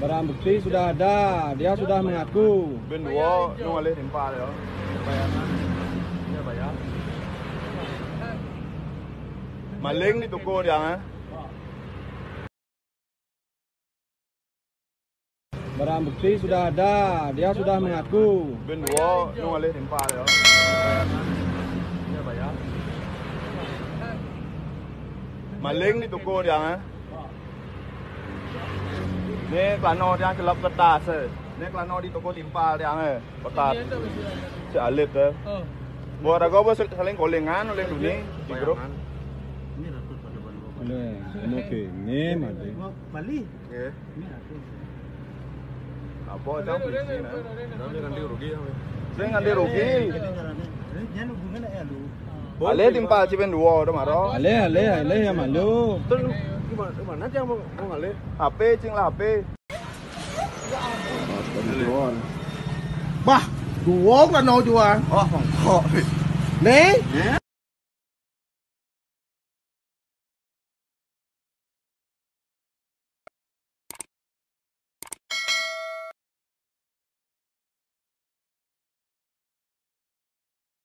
Barang bukti sudah ada, dia sudah mengaku. Bendua, lu ngalih timpa dia. Bayangan, dia bayar. Maling di toko dia kan? Barang bukti sudah ada, dia sudah mengaku. Bendua, lu ngalih timpa dia. Bayangan, dia bayar. Maling di toko dia kan? Ni kelano dia kelab kertas eh. Ni kelano di toko timpal dia eh. Kertas. Sealit eh. Buat aku buat saling kolengan, oleng dulu ni di grup. Ini ratus pada baru. Boleh. Okey. Ni mali. Mali. Eh. Apa dah? Saya ganti rugi. Saya ganti rugi. Jangan hubungan ayah lu. Alih timpal cipen dua, dah marah. Alih yang malu. Mana dia mau ngalih? HP, cing lah HP. Bah, dua kan no jual. Oh, kok. Nih?